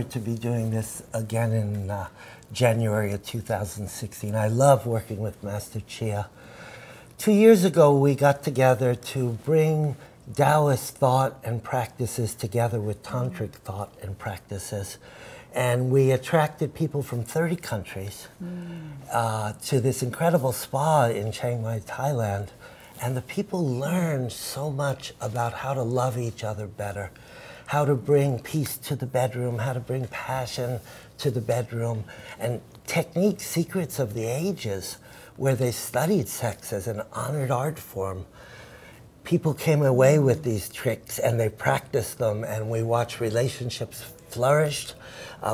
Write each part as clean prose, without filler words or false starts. honored to be doing this again in January of 2016. I love working with Master Chia. 2 years ago, we got together to bring Taoist thought and practices together with Tantric thought and practices. And we attracted people from 30 countries to this incredible spa in Chiang Mai, Thailand. And the people learned so much about how to love each other better, how to bring peace to the bedroom, how to bring passion to the bedroom, and techniques, secrets of the ages, where they studied sex as an honored art form. People came away with these tricks and they practiced them, and we watched relationships flourished.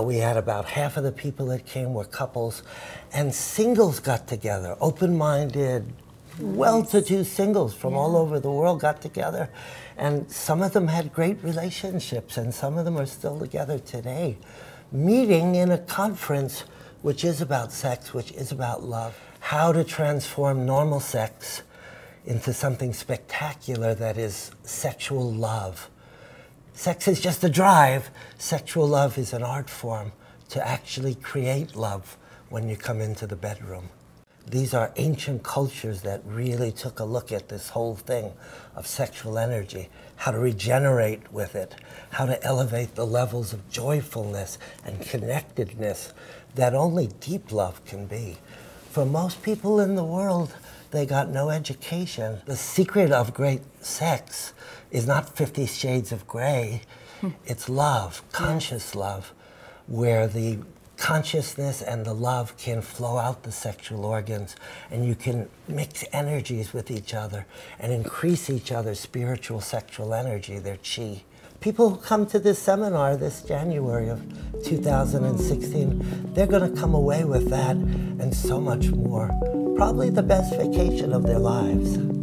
We had about half of the people that came were couples, and singles got together, open-minded, well-to-do singles from all over the world got together, and some of them had great relationships, and some of them are still together today, meeting in a conference which is about sex, which is about love, how to transform normal sex into something spectacular that is sexual love. Sex is just a drive. Sexual love is an art form to actually create love when you come into the bedroom. These are ancient cultures that really took a look at this whole thing of sexual energy, how to regenerate with it, how to elevate the levels of joyfulness and connectedness that only deep love can be. For most people in the world, they got no education. The secret of great sex is not 50 Shades of Grey. It's love, conscious love, where the consciousness and the love can flow out the sexual organs, and you can mix energies with each other and increase each other's spiritual sexual energy, their chi. People who come to this seminar this January of 2016, they're going to come away with that and so much more. Probably the best vacation of their lives.